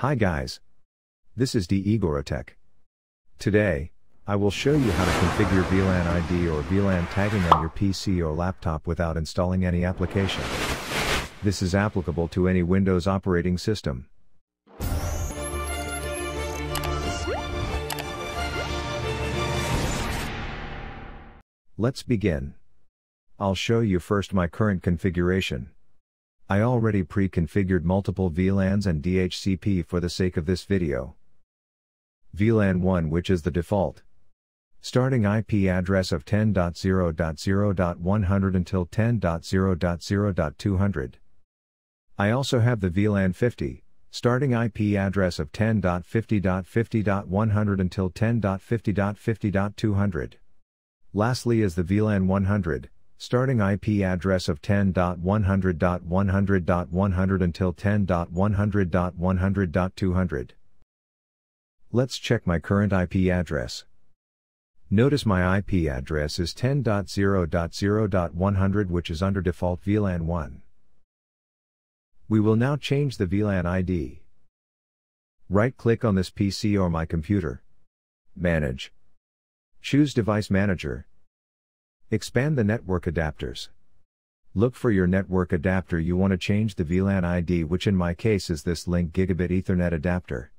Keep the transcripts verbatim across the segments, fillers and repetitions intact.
Hi guys. This is IgorotTech. Today, I will show you how to configure V LAN I D or V LAN tagging on your P C or laptop without installing any application. This is applicable to any Windows operating system. Let's begin. I'll show you first my current configuration. I already pre-configured multiple V LANs and D H C P for the sake of this video. V LAN one, which is the default. Starting I P address of ten dot zero dot zero dot one hundred until ten dot zero dot zero dot two hundred. I also have the V LAN fifty, starting I P address of ten dot fifty dot fifty dot one hundred until ten dot fifty dot fifty dot two hundred. Lastly is the V LAN one hundred. Starting I P address of ten dot one hundred dot one hundred dot one hundred until ten dot one hundred dot one hundred dot two hundred. Let's check my current I P address. Notice my I P address is ten dot zero dot zero dot one hundred, which is under default V LAN one. We will now change the V LAN I D. Right-click on this P C or my computer. Manage. Choose Device Manager. Expand the network adapters. Look for your network adapter you want to change the V LAN I D, which in my case is this Link Gigabit Ethernet adapter.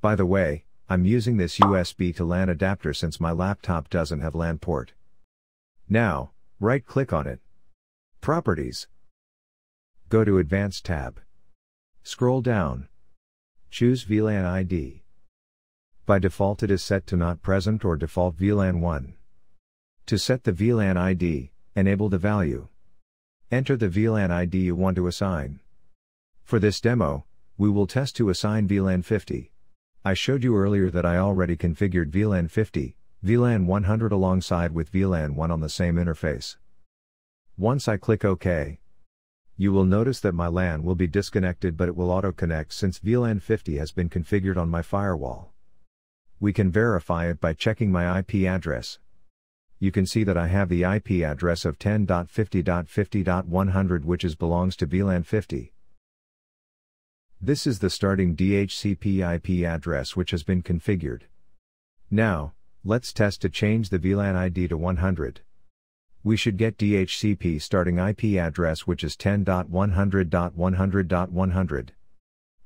By the way, I'm using this U S B to LAN adapter since my laptop doesn't have LAN port. Now, right-click on it. Properties. Go to Advanced tab. Scroll down. Choose V LAN I D. By default it is set to Not Present or Default V LAN one. To set the V LAN I D, enable the value. Enter the V LAN I D you want to assign. For this demo, we will test to assign V LAN fifty. I showed you earlier that I already configured V LAN fifty, V LAN one hundred alongside with V LAN one on the same interface. Once I click OK, you will notice that my LAN will be disconnected, but it will auto-connect since V LAN fifty has been configured on my firewall. We can verify it by checking my I P address. You can see that I have the I P address of ten dot fifty dot fifty dot one hundred, which is belongs to V LAN fifty. This is the starting D H C P I P address which has been configured. Now, let's test to change the V LAN I D to one hundred. We should get D H C P starting I P address which is ten dot one hundred dot one hundred dot one hundred.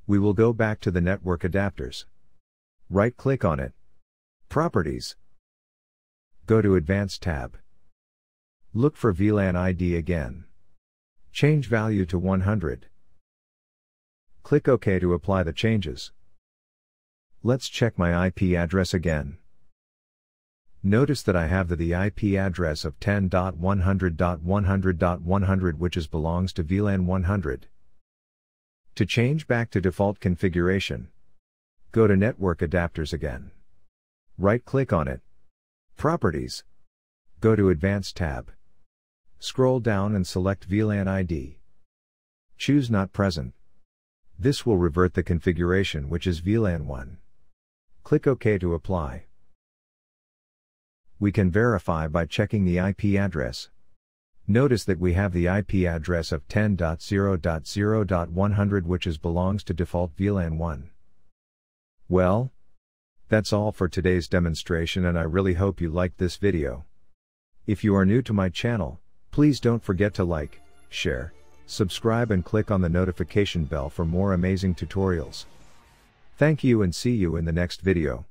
We will go back to the network adapters. Right-click on it. Properties. Go to Advanced tab. Look for V LAN I D again. Change value to one hundred. Click OK to apply the changes. Let's check my I P address again. Notice that I have the, the I P address of ten dot one hundred dot one hundred dot one hundred, which is belongs to V LAN one hundred. To change back to default configuration, go to Network Adapters again. Right-click on it. Properties. Go to Advanced tab. Scroll down and select V LAN I D. Choose Not Present. This will revert the configuration which is V LAN one. Click OK to apply. We can verify by checking the I P address. Notice that we have the I P address of ten dot zero dot zero dot one hundred, which is belongs to default V LAN one. Well, that's all for today's demonstration, and I really hope you liked this video. If you are new to my channel, please don't forget to like, share, subscribe and click on the notification bell for more amazing tutorials. Thank you and see you in the next video.